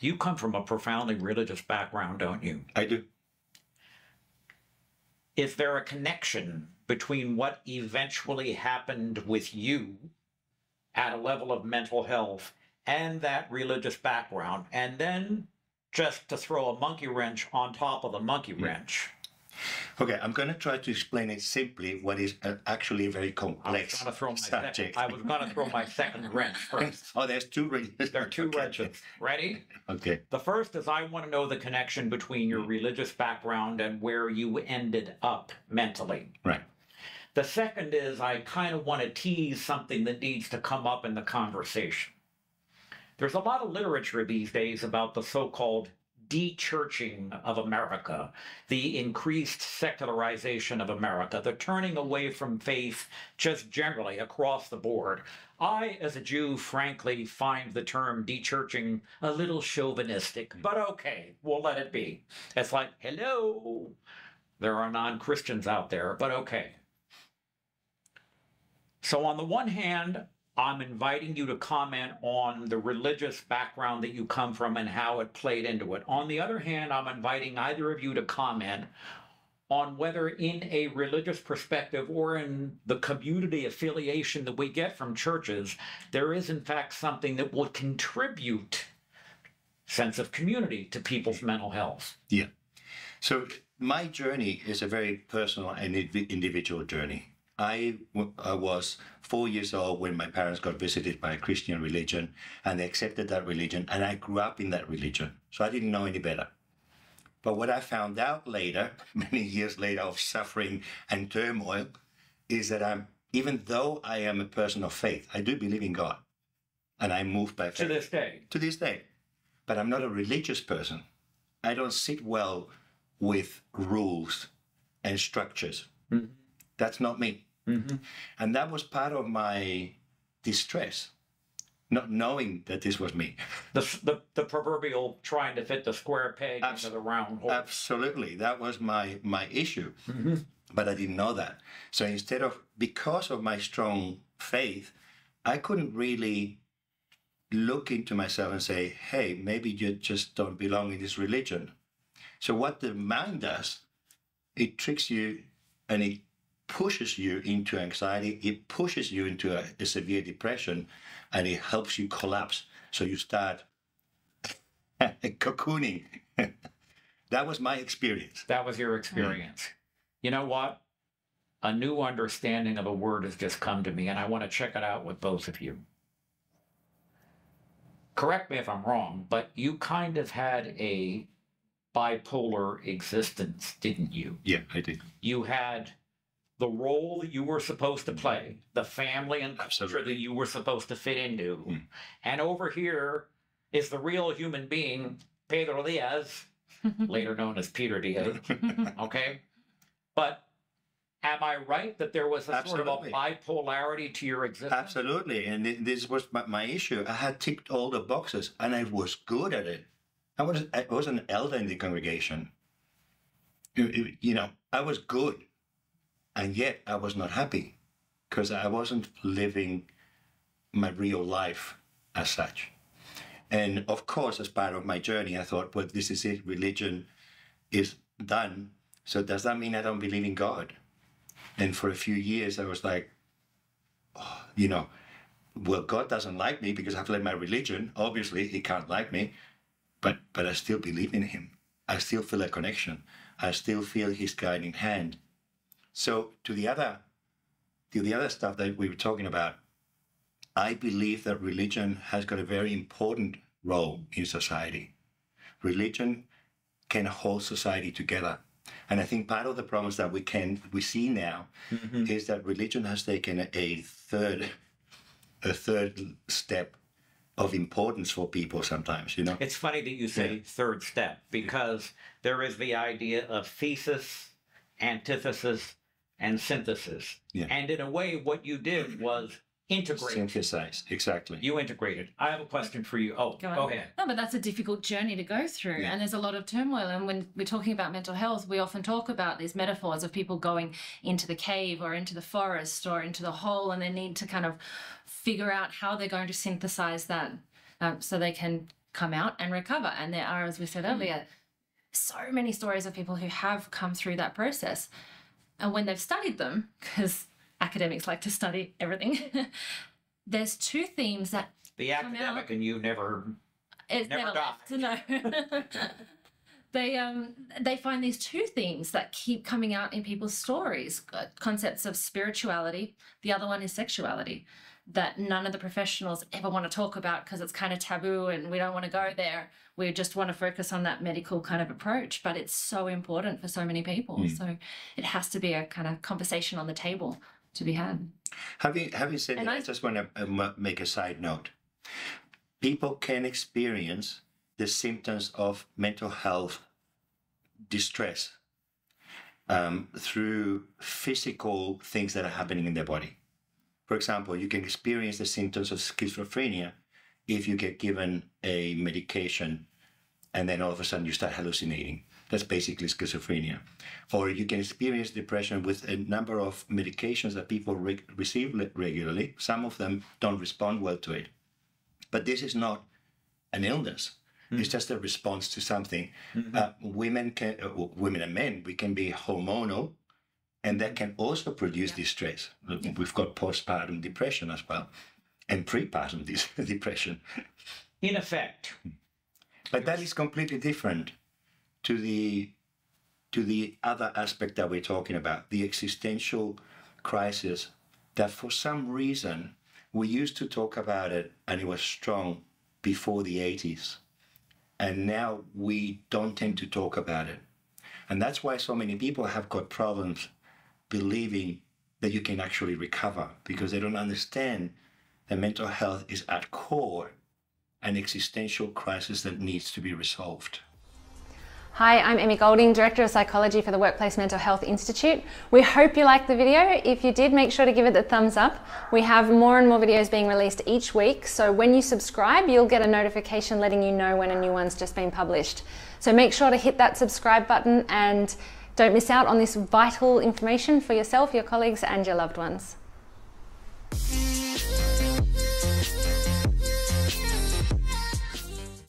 You come from a profoundly religious background, don't you? I do. Is there a connection between what eventually happened with you at a level of mental health and that religious background? And then just to throw a monkey wrench on top of the monkey wrench. Okay, I'm going to try to explain it simply what is actually a very complex subject. I was going to throw my second wrench first. Oh, there's two wrenches. There are two wrenches. Ready? Okay. The first is I want to know the connection between your religious background and where you ended up mentally. Right. The second is I kind of want to tease something that needs to come up in the conversation. There's a lot of literature these days about the so-called de-churching of America, the increased secularization of America, the turning away from faith just generally across the board. I, as a Jew, frankly find the term de-churching a little chauvinistic, but okay, we'll let it be. It's like, hello, there are non-Christians out there, but okay. So on the one hand, I'm inviting you to comment on the religious background that you come from and how it played into it. On the other hand, I'm inviting either of you to comment on whether in a religious perspective or in the community affiliation that we get from churches, there is in fact something that will contribute sense of community to people's mental health. Yeah. So my journey is a very personal and individual journey. I was 4 years old when my parents got visited by a Christian religion, and they accepted that religion, and I grew up in that religion, so I didn't know any better. But what I found out later, many years later of suffering and turmoil, is that even though I am a person of faith, I do believe in God, and I'm moved by faith. To this day? To this day. But I'm not a religious person. I don't sit well with rules and structures. Mm-hmm. That's not me. Mm-hmm. And that was part of my distress, not knowing that this was me. The proverbial trying to fit the square peg into the round hole. Absolutely. That was my issue. Mm-hmm. But I didn't know that. So instead of, because of my strong faith, I couldn't really look into myself and say, hey, maybe you just don't belong in this religion. So what the mind does, it tricks you and it pushes you into anxiety, it pushes you into a severe depression, and it helps you collapse. So you start cocooning. That was my experience. That was your experience. Mm. You know what? A new understanding of a word has just come to me, and I want to check it out with both of you. Correct me if I'm wrong, but you kind of had a bipolar existence, didn't you? Yeah, I did. You had the role that you were supposed to play, the family and culture that you were supposed to fit into. Mm. And over here is the real human being, Pedro Diaz, later known as Peter Diaz, okay? But am I right that there was a sort of a bipolarity to your existence? Absolutely, and this was my issue. I had ticked all the boxes, and I was good at it. I was an elder in the congregation. You know, I was good. And yet I was not happy because I wasn't living my real life as such. And of course, as part of my journey, I thought, well, this is it. Religion is done. So does that mean I don't believe in God? And for a few years, I was like, oh, you know, well, God doesn't like me because I've left my religion. Obviously, he can't like me, but I still believe in him. I still feel a connection. I still feel his guiding hand. So to the other stuff that we were talking about, I believe that religion has got a very important role in society. Religion can hold society together. And I think part of the problems that we see now mm-hmm. is that religion has taken a third step of importance for people sometimes, you know? It's funny that you say yeah. third step, because there is the idea of thesis, antithesis, and synthesis. Yeah. And in a way, what you did was integrate. Synthesize, exactly. You integrated. I have a question for you. Oh, go ahead. No, but that's a difficult journey to go through. Yeah. And there's a lot of turmoil. And when we're talking about mental health, we often talk about these metaphors of people going into the cave or into the forest or into the hole, and they need to kind of figure out how they're going to synthesize that so they can come out and recover. And there are, as we said earlier, so many stories of people who have come through that process. And when they've studied them, because academics like to study everything, there's two themes that the academic out, and you never die. No. They find these two themes that keep coming out in people's stories, concepts of spirituality. The other one is sexuality, that none of the professionals ever want to talk about because it's kind of taboo and we don't want to go there. We just want to focus on that medical kind of approach, but it's so important for so many people. Mm. So it has to be a kind of conversation on the table to be had. Have you said that? I just want to make a side note. People can experience the symptoms of mental health distress through physical things that are happening in their body. For example, you can experience the symptoms of schizophrenia if you get given a medication and then all of a sudden you start hallucinating. That's basically schizophrenia. Or you can experience depression with a number of medications that people receive regularly. Some of them don't respond well to it. But this is not an illness. Mm. It's just a response to something. Mm-hmm. Women and men, we can be hormonal, and that can also produce distress. We've got postpartum depression as well, and prepartum depression. In effect. But that is completely different to the other aspect that we're talking about, the existential crisis that for some reason we used to talk about it and it was strong before the 80s. And now we don't tend to talk about it. And that's why so many people have got problems believing that you can actually recover, because they don't understand that mental health is at core an existential crisis that needs to be resolved. Hi, I'm Amy Golding, Director of Psychology for the Workplace Mental Health Institute. We hope you liked the video. If you did, make sure to give it a thumbs up. We have more and more videos being released each week, so when you subscribe, you'll get a notification letting you know when a new one's just been published. So make sure to hit that subscribe button and don't miss out on this vital information for yourself, your colleagues, and your loved ones.